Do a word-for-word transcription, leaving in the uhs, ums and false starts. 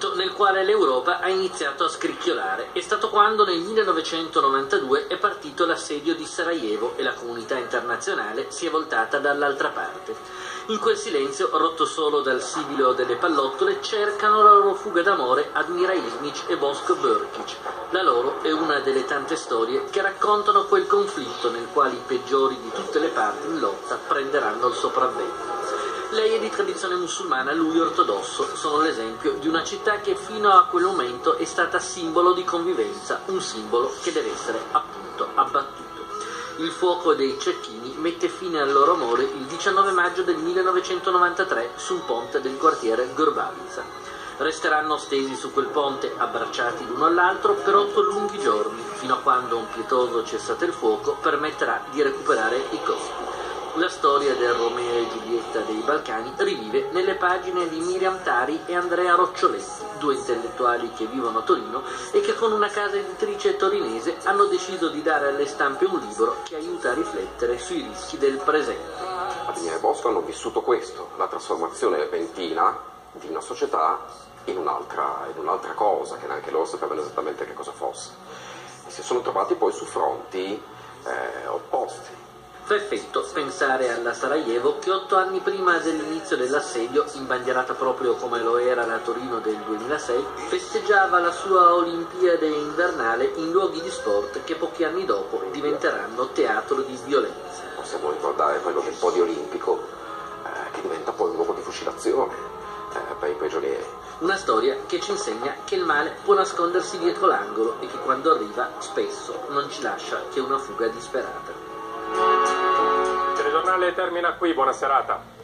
momento nel quale l'Europa ha iniziato a scricchiolare. È stato quando nel millenovecentonovantadue è partito l'assedio di Sarajevo e la comunità internazionale si è voltata dall'altra parte. In quel silenzio, rotto solo dal sibilo delle pallottole, cercano la loro fuga d'amore Admira Ismić e Boško Brkić. La loro è una delle tante storie che raccontano quel conflitto nel quale i peggiori di tutte le parti in lotta prenderanno il sopravvento. Lei è di tradizione musulmana, lui ortodosso, sono l'esempio di una città che fino a quel momento è stata simbolo di convivenza, un simbolo che deve essere appunto abbattuto. Il fuoco dei cecchini mette fine al loro amore il diciannove maggio del millenovecentonovantatré su un ponte del quartiere Gorbavica. Resteranno stesi su quel ponte, abbracciati l'uno all'altro, per otto lunghi giorni, fino a quando un pietoso cessate il fuoco permetterà di recuperare i corpi. La storia del Romeo e Giulietta dei Balcani rivive nelle pagine di Miriam Tahri e Andrea Roccioletti, due intellettuali che vivono a Torino e che con una casa editrice torinese hanno deciso di dare alle stampe un libro che aiuta a riflettere sui rischi del presente. Admira e Bosko hanno vissuto questo, la trasformazione repentina di una società in un'altra in un'altra cosa, che neanche loro sapevano esattamente che cosa fosse. E si sono trovati poi su fronti eh, opposti. Perfetto pensare alla Sarajevo che otto anni prima dell'inizio dell'assedio, imbandierata proprio come lo era la Torino del duemilasei, festeggiava la sua Olimpiade invernale in luoghi di sport che pochi anni dopo diventeranno teatro di violenza. Possiamo ricordare quello che è un po' di olimpico, eh, che diventa poi un luogo di fucilazione eh, per i prigionieri. Una storia che ci insegna che il male può nascondersi dietro l'angolo e che quando arriva spesso non ci lascia che una fuga disperata. Il giornale termina qui, buona serata.